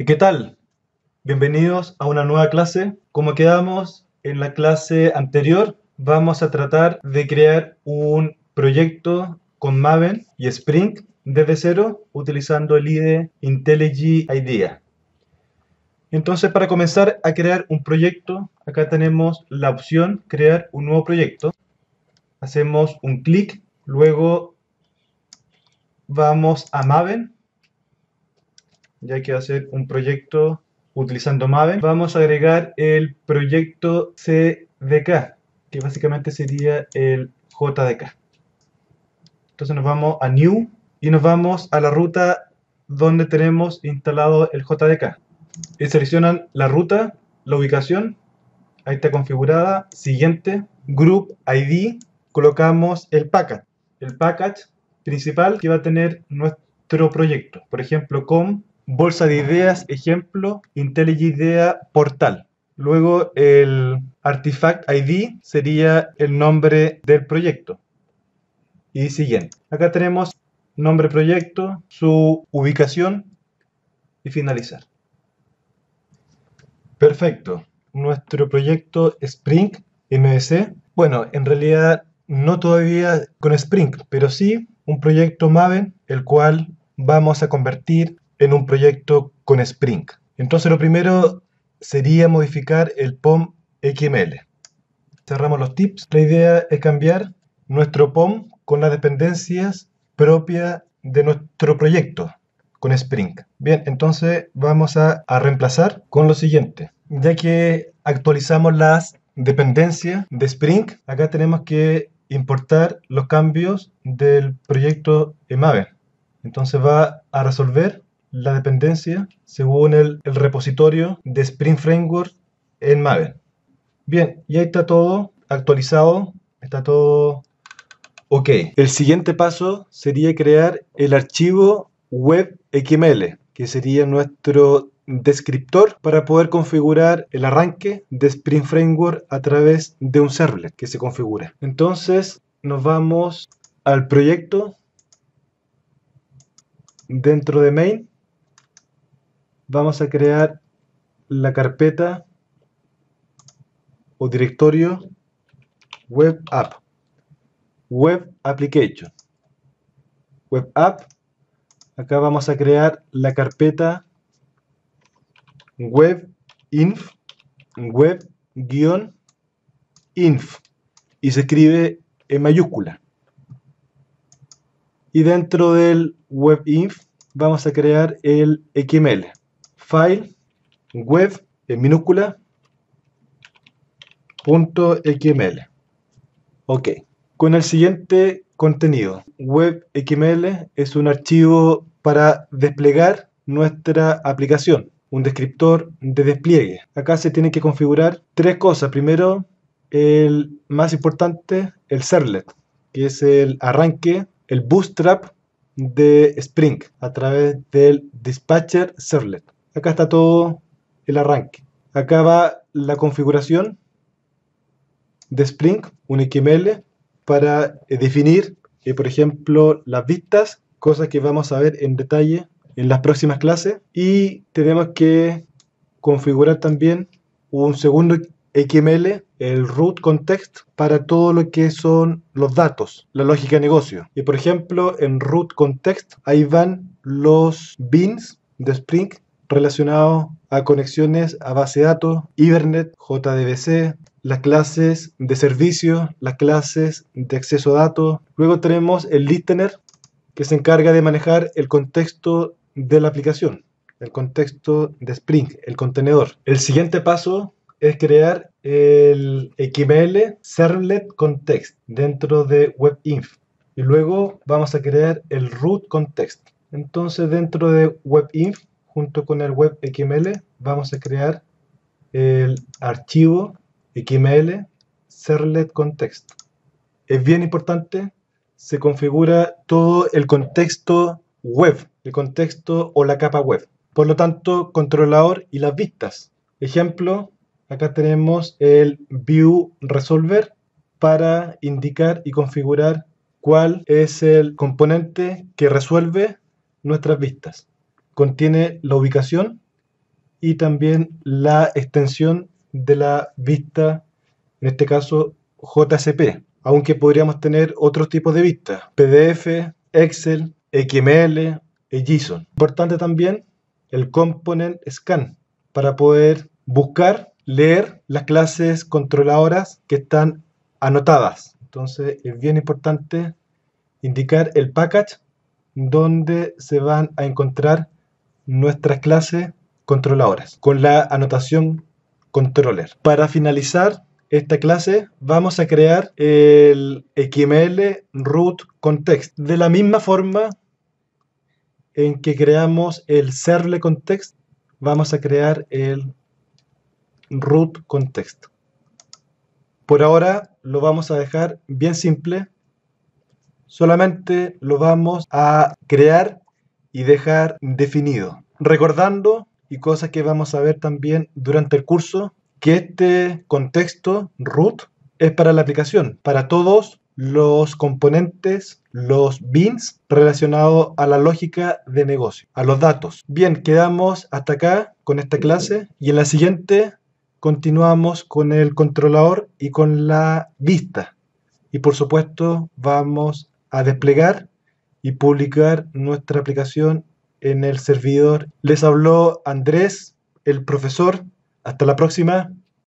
¿Y qué tal? Bienvenidos a una nueva clase. Como quedamos en la clase anterior, vamos a tratar de crear un proyecto con Maven y Spring desde cero utilizando el IDE IntelliJ IDEA. Entonces, para comenzar a crear un proyecto, acá tenemos la opción crear un nuevo proyecto. Hacemos un clic, luego vamos a Maven, ya que va a ser un proyecto utilizando Maven. Vamos a agregar el proyecto CDK, que básicamente sería el JDK. Entonces nos vamos a New y nos vamos a la ruta donde tenemos instalado el JDK. Y seleccionan la ruta, la ubicación, ahí está configurada. Siguiente, Group ID, colocamos el package principal que va a tener nuestro proyecto. Por ejemplo, con bolsa de ideas, ejemplo, IntelliJ IDEA portal. Luego el Artifact ID sería el nombre del proyecto. Y siguiente. Acá tenemos nombre proyecto, su ubicación y finalizar. Perfecto, nuestro proyecto Spring MVC, bueno, en realidad no todavía con Spring, pero sí un proyecto Maven, el cual vamos a convertir en un proyecto con Spring. Entonces lo primero sería modificar el pom.xml. Cerramos los tips. La idea es cambiar nuestro pom con las dependencias propias de nuestro proyecto con Spring. Bien, entonces vamos a reemplazar con lo siguiente. Ya que actualizamos las dependencias de Spring, acá tenemos que importar los cambios del proyecto Maven. Entonces va a resolver la dependencia según el repositorio de Spring Framework en Maven. Bien, y ahí está todo actualizado, está todo ok. El siguiente paso sería crear el archivo web.xml, que sería nuestro descriptor para poder configurar el arranque de Spring Framework a través de un servlet que se configura. Entonces nos vamos al proyecto, dentro de main vamos a crear la carpeta o directorio web app, web application, web app. Acá vamos a crear la carpeta web-inf, web-inf, y se escribe en mayúscula. Y dentro del web-inf vamos a crear el XML. File, web, en minúscula, .xml. Ok. Con el siguiente contenido, web.xml es un archivo para desplegar nuestra aplicación, un descriptor de despliegue. Acá se tienen que configurar tres cosas. Primero, el más importante, el servlet, que es el arranque, el bootstrap de Spring a través del dispatcher servlet. Acá está todo el arranque. Acá va la configuración de Spring, un XML, para definir, por ejemplo, las vistas, cosas que vamos a ver en detalle en las próximas clases. Y tenemos que configurar también un segundo XML, el root context, para todo lo que son los datos, la lógica de negocio. Y por ejemplo, en root context, ahí van los beans de Spring relacionados a conexiones a base de datos, Hibernate, JDBC, las clases de servicio, las clases de acceso a datos. Luego tenemos el listener, que se encarga de manejar el contexto de la aplicación, el contexto de Spring, el contenedor. El siguiente paso es crear el XML Servlet Context dentro de WebInf. Y luego vamos a crear el root context. Entonces dentro de WebInf, junto con el WebXML, vamos a crear el archivo XML Servlet Context. Es bien importante, se configura todo el contexto web, el contexto o la capa web. Por lo tanto, controlador y las vistas. Ejemplo, Acá tenemos el view resolver para indicar y configurar cuál es el componente que resuelve nuestras vistas. Contiene la ubicación y también la extensión de la vista, en este caso JCP, aunque podríamos tener otros tipos de vistas, PDF, Excel, XML y JSON. Importante también el component scan para poder buscar, leer las clases controladoras que están anotadas. Entonces es bien importante indicar el package donde se van a encontrar nuestras clases controladoras con la anotación controller. Para finalizar esta clase vamos a crear el XML root context de la misma forma en que creamos el Servlet Context. Vamos a crear el root context. Por ahora lo vamos a dejar bien simple, solamente lo vamos a crear y dejar definido, recordando y cosas que vamos a ver también durante el curso, que este contexto root es para la aplicación, para todos los componentes, los beans relacionados a la lógica de negocio, a los datos. Bien, quedamos hasta acá con esta clase y en la siguiente continuamos con el controlador y con la vista. Y por supuesto vamos a desplegar y publicar nuestra aplicación en el servidor. Les habló Andrés, el profesor. Hasta la próxima.